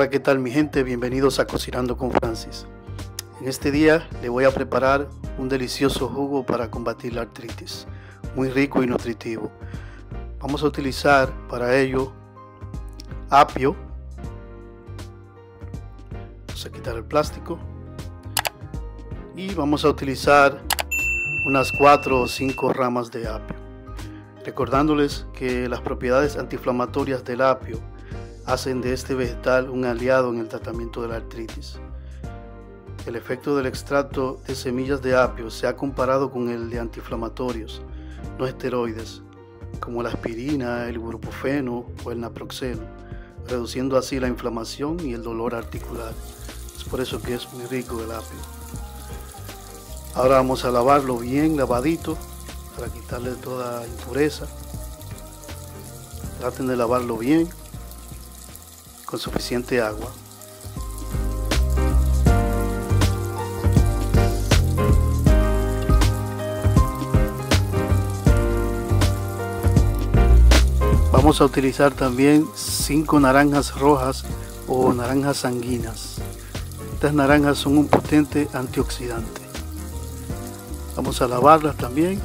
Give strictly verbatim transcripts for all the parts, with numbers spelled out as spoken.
Hola, ¿qué tal mi gente? Bienvenidos a Cocinando con Francis. En este día le voy a preparar un delicioso jugo para combatir la artritis, muy rico y nutritivo. Vamos a utilizar para ello apio. Vamos a quitar el plástico y vamos a utilizar unas cuatro o cinco ramas de apio. Recordándoles que las propiedades antiinflamatorias del apio hacen de este vegetal un aliado en el tratamiento de la artritis. El efecto del extracto de semillas de apio se ha comparado con el de antiinflamatorios no esteroides, como la aspirina, el ibuprofeno o el naproxeno, reduciendo así la inflamación y el dolor articular. Es por eso que es muy rico el apio. Ahora vamos a lavarlo bien lavadito para quitarle toda impureza. Traten de lavarlo bien, con suficiente agua. Vamos a utilizar también cinco naranjas rojas o naranjas sanguinas. Estas naranjas son un potente antioxidante. Vamos a lavarlas también.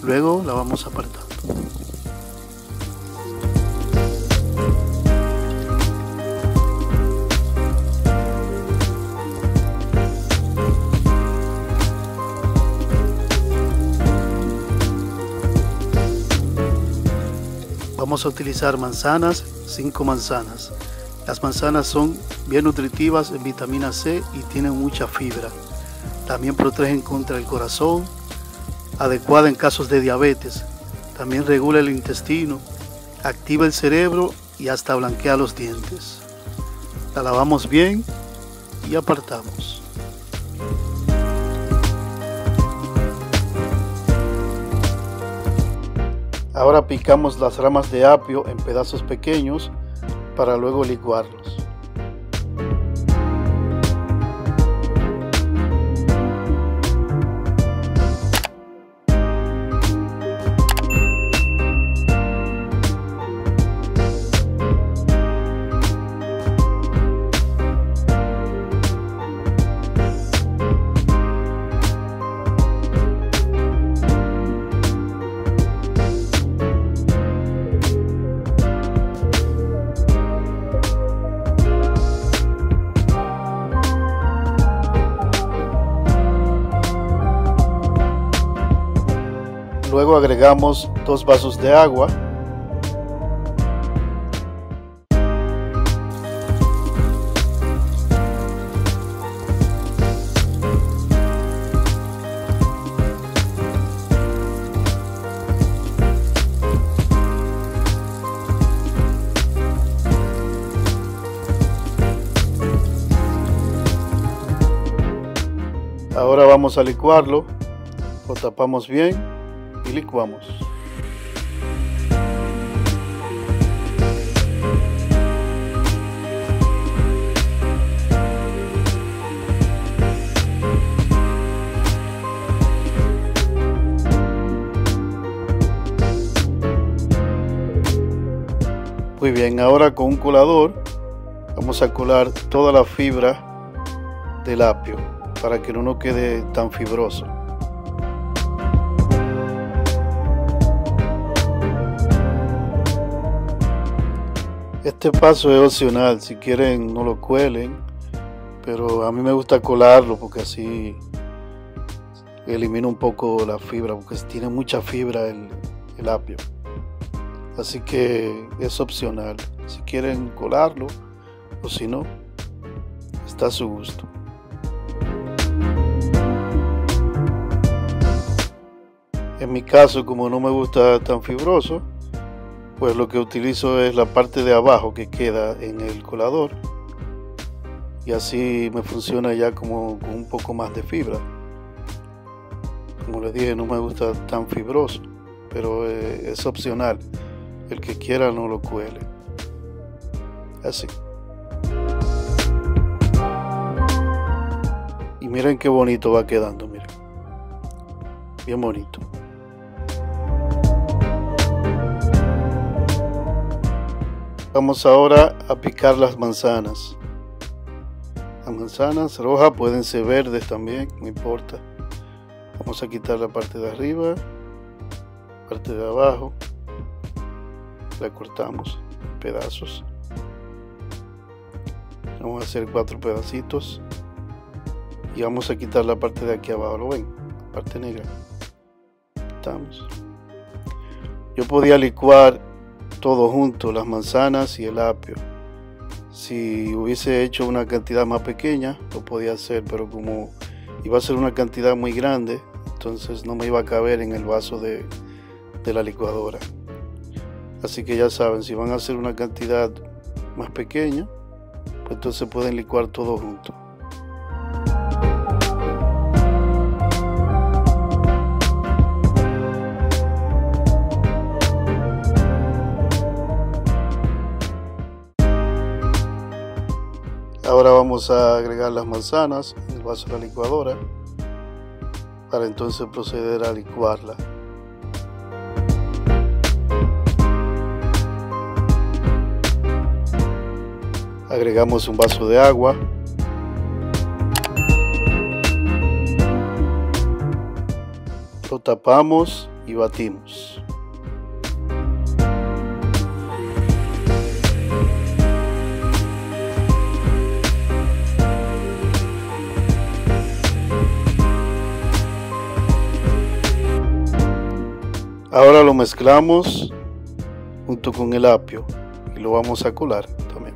Luego la vamos apartando. Vamos a utilizar manzanas, cinco manzanas. Las manzanas son bien nutritivas en vitamina C y tienen mucha fibra. También protegen contra el corazón, adecuada en casos de diabetes. También regula el intestino, activa el cerebro y hasta blanquea los dientes. La lavamos bien y apartamos. Ahora picamos las ramas de apio en pedazos pequeños para luego licuarlos. Luego agregamos dos vasos de agua. Ahora vamos a licuarlo, lo tapamos bien y licuamos. Muy bien, ahora con un colador vamos a colar toda la fibra del apio para que no nos quede tan fibroso. Este paso es opcional, si quieren no lo cuelen, pero a mí me gusta colarlo porque así elimina un poco la fibra, porque tiene mucha fibra el, el apio. Así que es opcional, si quieren colarlo o si no, está a su gusto. En mi caso, como no me gusta tan fibroso, pues lo que utilizo es la parte de abajo que queda en el colador y así me funciona ya como con un poco más de fibra. Como les dije, no me gusta tan fibroso, pero eh, es opcional, el que quiera no lo cuele. Así. Y miren qué bonito va quedando, miren. Bien bonito. Vamos ahora a picar las manzanas. Las manzanas rojas pueden ser verdes también, no importa. Vamos a quitar la parte de arriba, parte de abajo. La cortamos en pedazos. Vamos a hacer cuatro pedacitos. Y vamos a quitar la parte de aquí abajo, ¿lo ven? La parte negra. Quitamos. Yo podía licuar todo junto, las manzanas y el apio. Si hubiese hecho una cantidad más pequeña, lo podía hacer, pero como iba a ser una cantidad muy grande, entonces no me iba a caber en el vaso de, de la licuadora. Así que ya saben, si van a hacer una cantidad más pequeña, pues entonces pueden licuar todo junto. Ahora vamos a agregar las manzanas en el vaso de la licuadora para entonces proceder a licuarla. Agregamos un vaso de agua. Lo tapamos y batimos. Ahora lo mezclamos junto con el apio y lo vamos a colar también.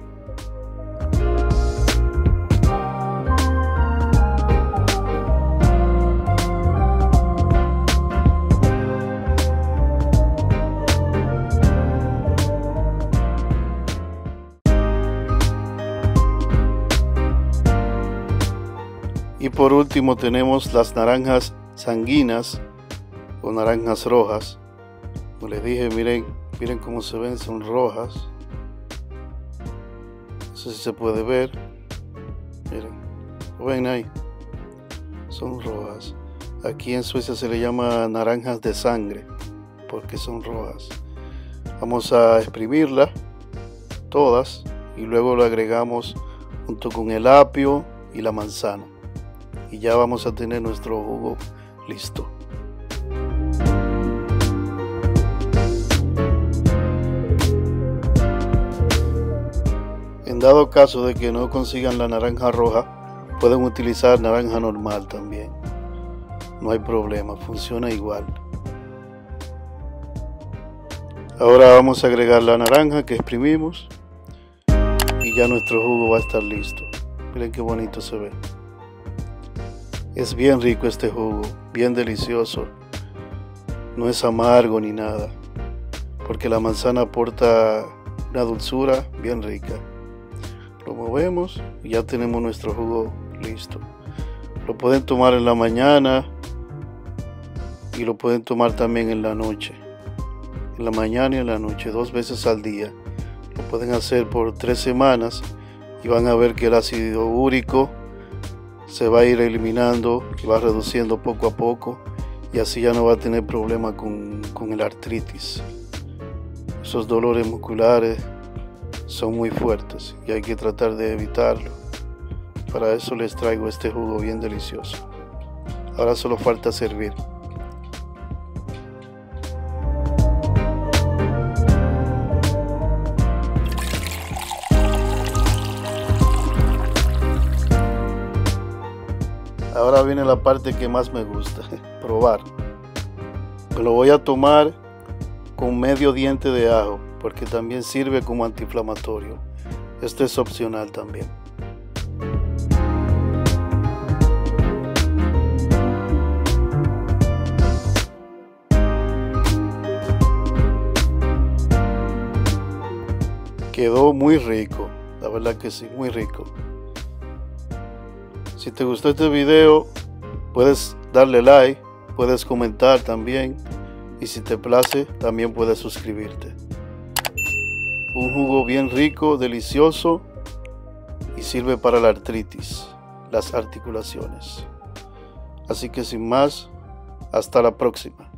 Y por último tenemos las naranjas sanguinas o naranjas rojas. Como les dije, miren, miren cómo se ven, son rojas. No sé si se puede ver. Miren, lo ven ahí. Son rojas. Aquí en Suecia se le llama naranjas de sangre, porque son rojas. Vamos a exprimirlas todas y luego lo agregamos junto con el apio y la manzana. Y ya vamos a tener nuestro jugo listo. Dado caso de que no consigan la naranja roja, pueden utilizar naranja normal también. No hay problema, funciona igual. Ahora vamos a agregar la naranja que exprimimos y ya nuestro jugo va a estar listo. Miren qué bonito se ve. Es bien rico este jugo, bien delicioso. No es amargo ni nada, porque la manzana aporta una dulzura bien rica. Lo movemos y ya tenemos nuestro jugo listo. Lo pueden tomar en la mañana y lo pueden tomar también en la noche. En la mañana y en la noche, dos veces al día. Lo pueden hacer por tres semanas y van a ver que el ácido úrico se va a ir eliminando y va reduciendo poco a poco, y así ya no va a tener problema con, con el artritis. Esos dolores musculares son muy fuertes y hay que tratar de evitarlo. Para eso les traigo este jugo bien delicioso. Ahora solo falta servir. Ahora viene la parte que más me gusta, probar. Me lo voy a tomar con medio diente de ajo, porque también sirve como antiinflamatorio. Este es opcional también. Quedó muy rico, la verdad que sí, muy rico. Si te gustó este video, puedes darle like, puedes comentar también, y si te place, también puedes suscribirte. Un jugo bien rico, delicioso, y sirve para la artritis, las articulaciones. Así que sin más, hasta la próxima.